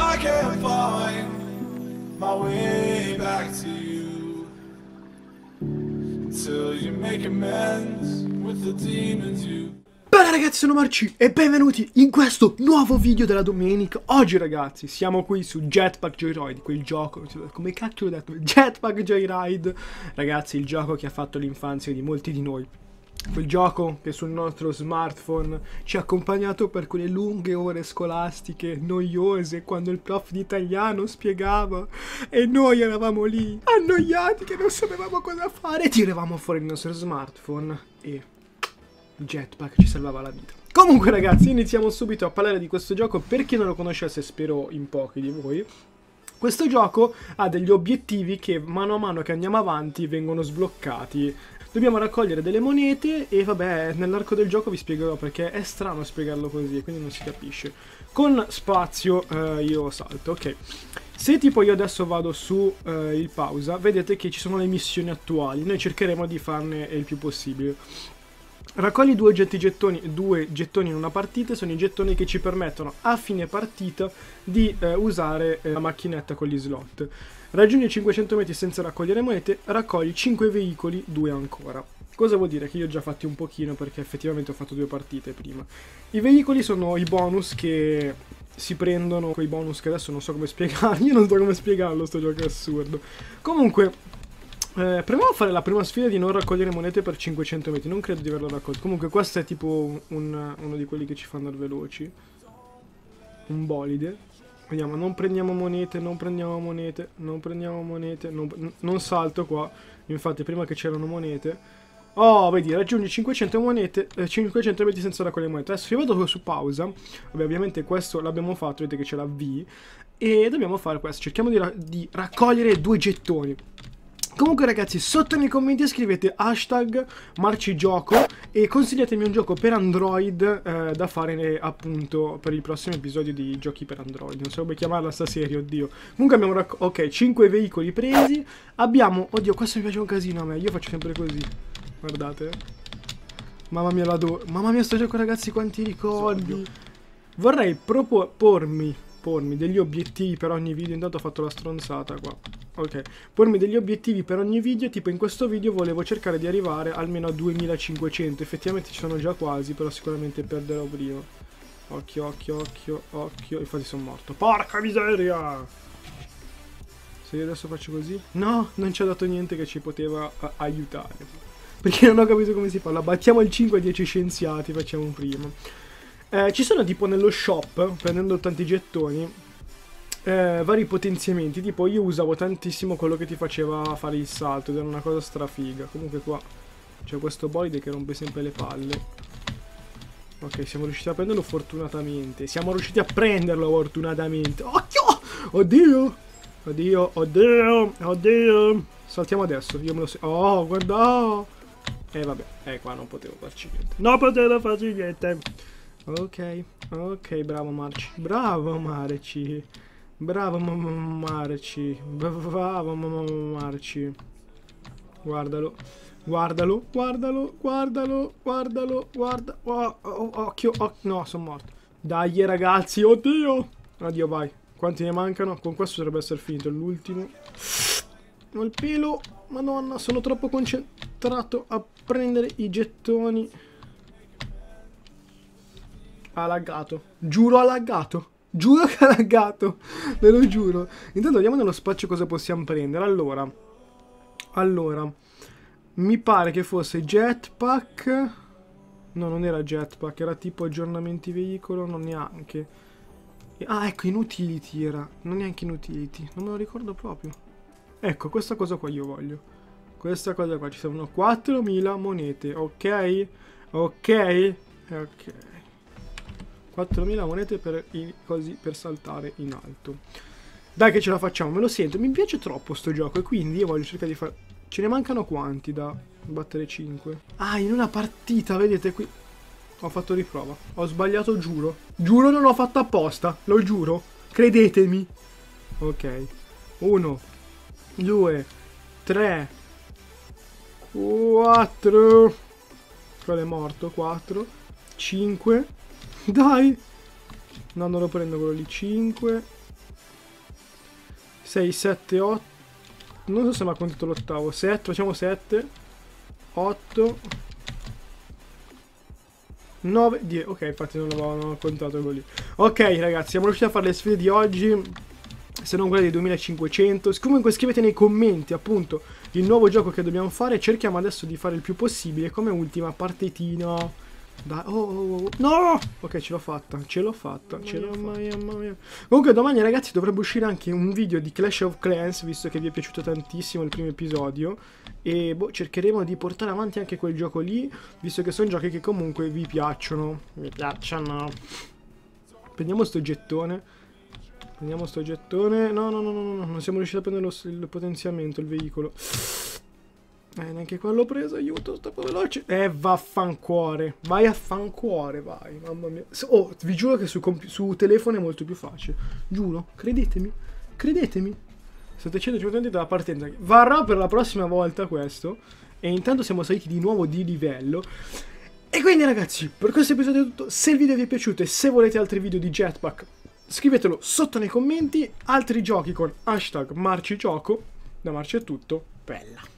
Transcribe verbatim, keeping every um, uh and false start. I can't find my way back to you until you make amends with the demons you. Bene ragazzi, sono Marci e benvenuti in questo nuovo video della domenica. Oggi ragazzi siamo qui su Jetpack Joyride, quel gioco, come cacchio ho detto, Jetpack Joyride. Ragazzi, il gioco che ha fatto l'infanzia di molti di noi. Quel gioco che sul nostro smartphone ci ha accompagnato per quelle lunghe ore scolastiche noiose, quando il prof di italiano spiegava e noi eravamo lì annoiati che non sapevamo cosa fare. Tiravamo fuori il nostro smartphone e il jetpack ci salvava la vita. Comunque ragazzi, iniziamo subito a parlare di questo gioco. Per chi non lo conoscesse, spero in pochi di voi, questo gioco ha degli obiettivi che mano a mano che andiamo avanti vengono sbloccati. Dobbiamo raccogliere delle monete e vabbè, nell'arco del gioco vi spiegherò perché è strano spiegarlo così, quindi non si capisce. Con spazio eh, io salto, ok. Se tipo io adesso vado su eh, il pausa, vedete che ci sono le missioni attuali. Noi cercheremo di farne il più possibile. Raccogli due getti gettoni, due gettoni in una partita, sono i gettoni che ci permettono a fine partita di eh, usare eh, la macchinetta con gli slot. Raggiungi cinquecento metri senza raccogliere monete, raccogli cinque veicoli, due ancora. Cosa vuol dire? Che io ho già fatti un pochino perché effettivamente ho fatto due partite prima. I veicoli sono i bonus che si prendono, quei bonus che adesso non so come spiegarli, io non so come spiegarlo, sto gioco è assurdo. Comunque... Eh, proviamo a fare la prima sfida di non raccogliere monete per cinquecento metri, non credo di averlo raccolto. Comunque questo è tipo un, un, uno di quelli che ci fa andare veloci. Un bolide. Vediamo, non prendiamo monete, non prendiamo monete, non prendiamo monete, non, non salto qua. Infatti prima che c'erano monete. Oh, vedi, raggiungi cinquecento monete, eh, cinquecento metri senza raccogliere monete. Adesso io vado su pausa. Vabbè, ovviamente questo l'abbiamo fatto, vedete che c'è la V. E dobbiamo fare questo, cerchiamo di, ra di raccogliere due gettoni. Comunque ragazzi, sotto nei commenti scrivete hashtag marcigioco e consigliatemi un gioco per Android eh, da fare appunto per il prossimo episodio di giochi per Android. Non so come chiamarla sta serie, oddio. Comunque abbiamo raccolto, ok, cinque veicoli presi. Abbiamo, oddio, questo mi piace un casino a me, io faccio sempre così. Guardate. Mamma mia, l'adoro. Mamma mia, sto gioco ragazzi, quanti ricordi. Vorrei propormi pormi degli obiettivi per ogni video. Intanto ho fatto la stronzata qua. Ok, pormi degli obiettivi per ogni video, tipo in questo video volevo cercare di arrivare almeno a duemilacinquecento, effettivamente ci sono già quasi, però sicuramente perderò prima. Occhio, occhio, occhio, occhio, infatti sono morto. Porca miseria! Se io adesso faccio così... No, non ci ha dato niente che ci poteva aiutare. Perché non ho capito come si fa, la battiamo il cinque a dieci scienziati, facciamo un primo. Eh, ci sono tipo nello shop, prendendo tanti gettoni... Eh, vari potenziamenti, tipo io usavo tantissimo quello che ti faceva fare il salto ed era una cosa strafiga. Comunque qua c'è questo bolide che rompe sempre le palle. Ok, siamo riusciti a prenderlo fortunatamente. Siamo riusciti a prenderlo fortunatamente. Occhio! Oddio! Oddio, oddio, oddio. Saltiamo adesso, io me lo so. Oh, guarda! E eh, vabbè, eh qua non potevo farci niente. Non potevo farci niente. Ok, ok, bravo Marci. Bravo Marci. Bravo Marci, bravo Marci. Guardalo, guardalo, guardalo, guardalo, guardalo, guarda. Oh, oh, occhio, occhio, no, sono morto. Dai ragazzi, oddio. Oddio, vai. Quanti ne mancano? Con questo dovrebbe essere finito l'ultimo. Ho il pelo, madonna, sono troppo concentrato a prendere i gettoni. Ha laggato, giuro ha laggato. Giuro che ha laggato, ve lo giuro. Intanto vediamo nello spazio cosa possiamo prendere. Allora, allora, mi pare che fosse jetpack. No, non era jetpack, era tipo aggiornamenti veicolo, non neanche. Ah, ecco, in utility era, non neanche in utility, non me lo ricordo proprio. Ecco, questa cosa qua io voglio. Questa cosa qua, ci servono quattromila monete, ok? Ok? Ok. quattromila monete per, i, così, per saltare in alto. Dai che ce la facciamo, me lo sento. Mi piace troppo sto gioco e quindi io voglio cercare di fare... Ce ne mancano quanti da battere cinque? Ah, in una partita, vedete qui. Ho fatto riprova. Ho sbagliato, giuro. Giuro non l'ho fatto apposta, lo giuro. Credetemi. Ok. Uno. Due. tre, quattro, quello è morto, quattro, cinque, dai, no, non lo prendo quello lì, cinque, sei, sette, otto, non so se mi ha contato l'ottavo, sette, facciamo sette, otto, nove, dieci, ok, infatti non l'avevo contato quello lì. Ok ragazzi, siamo riusciti a fare le sfide di oggi, se non quella dei duemilacinquecento. Comunque scrivete nei commenti appunto il nuovo gioco che dobbiamo fare. Cerchiamo adesso di fare il più possibile. Come ultima partitina. Dai, oh, oh, oh. No! Ok, ce l'ho fatta, ce l'ho fatta, ce l'ho fatta. Comunque domani ragazzi dovrebbe uscire anche un video di Clash of Clans, visto che vi è piaciuto tantissimo il primo episodio. E boh, cercheremo di portare avanti anche quel gioco lì, visto che sono giochi che comunque vi piacciono. Mi piacciono. Prendiamo sto gettone. Prendiamo sto gettone. No, no, no, no, no, non siamo riusciti a prendere lo, il potenziamento, il veicolo. Eh, neanche qua l'ho preso, aiuto, sto veloce. Eh, vaffancuore. Vai a fancuore, vai. Mamma mia. Oh, vi giuro che su, su telefono è molto più facile. Giuro, credetemi. Credetemi. settecentocinquanta dalla partenza. Varrà per la prossima volta questo. E intanto siamo saliti di nuovo di livello. E quindi ragazzi, per questo episodio è tutto. Se il video vi è piaciuto e se volete altri video di Jetpack, scrivetelo sotto nei commenti, altri giochi con hashtag marcigioco. Da Marci è tutto, bella!